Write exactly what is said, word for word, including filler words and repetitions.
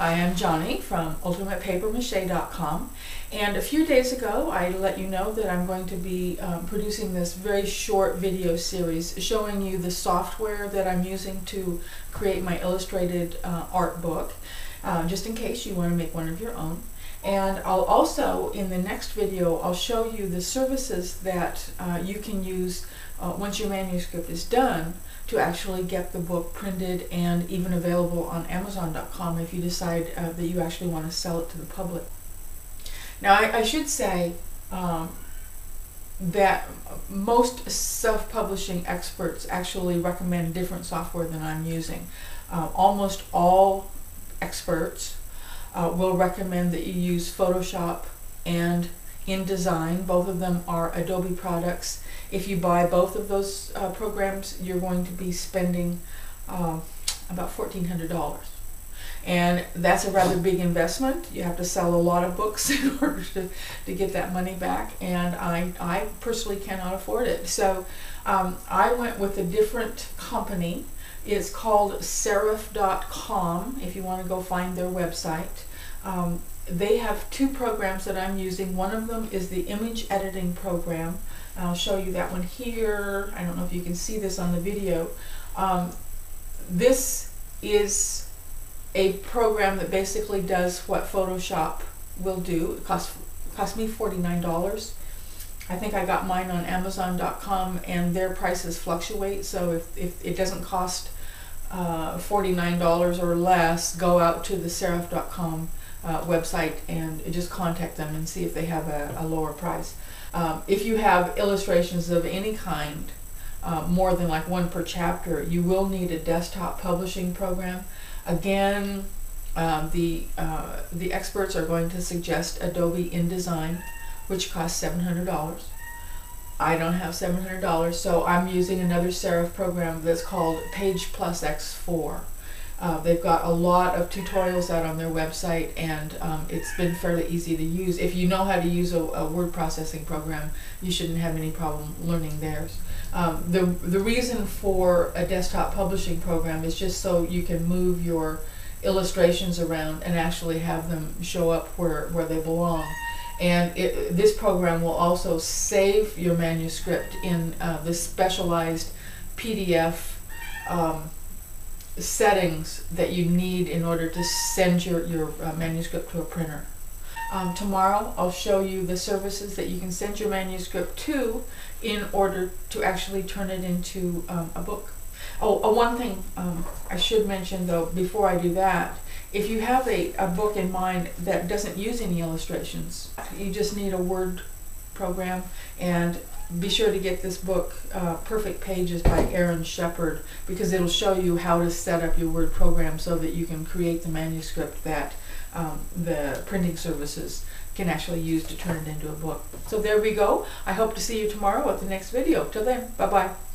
I am Johnny from Ultimate Paper Mache dot com, and a few days ago I let you know that I'm going to be um, producing this very short video series showing you the software that I'm using to create my illustrated uh, art book, uh, just in case you want to make one of your own. And I'll also, in the next video, I'll show you the services that uh, you can use uh, once your manuscript is done, to actually get the book printed and even available on Amazon dot com if you decide uh, that you actually want to sell it to the public. Now, I, I should say um, that most self-publishing experts actually recommend different software than I'm using. Uh, almost all experts uh, will recommend that you use Photoshop and InDesign. Both of them are Adobe products. If you buy both of those uh, programs, you're going to be spending uh, about fourteen hundred dollars. And that's a rather big investment. You have to sell a lot of books in order to, to get that money back, and I, I personally cannot afford it. So um, I went with a different company. It's called Serif dot com, if you want to go find their website. Um, they have two programs that I'm using. One of them is the image editing program. I'll show you that one here. I don't know if you can see this on the video. Um, this is a program that basically does what Photoshop will do. It cost, cost me forty-nine dollars. I think I got mine on Amazon dot com, and their prices fluctuate, so if, if it doesn't cost uh, forty-nine dollars or less, go out to the Serif dot com Uh, website and just contact them and see if they have a, a lower price. Um, if you have illustrations of any kind, uh, more than like one per chapter, you will need a desktop publishing program. Again, uh, the uh, the experts are going to suggest Adobe InDesign, which costs seven hundred dollars. I don't have seven hundred dollars, so I'm using another Serif program that's called PagePlus X four. Uh, they've got a lot of tutorials out on their website, and um, it's been fairly easy to use. If you know how to use a, a word processing program, you shouldn't have any problem learning theirs. Um, the, the reason for a desktop publishing program is just so you can move your illustrations around and actually have them show up where, where they belong. And it, this program will also save your manuscript in uh, the specialized P D F um, settings that you need in order to send your, your uh, manuscript to a printer. Um, tomorrow I'll show you the services that you can send your manuscript to in order to actually turn it into um, a book. Oh, uh, one thing um, I should mention though before I do that, if you have a, a book in mind that doesn't use any illustrations, you just need a Word program, and be sure to get this book, uh, Perfect Pages by Aaron Shepherd, because it'll show you how to set up your Word program so that you can create the manuscript that um, the printing services can actually use to turn it into a book. So there we go. I hope to see you tomorrow at the next video. Till then, bye-bye.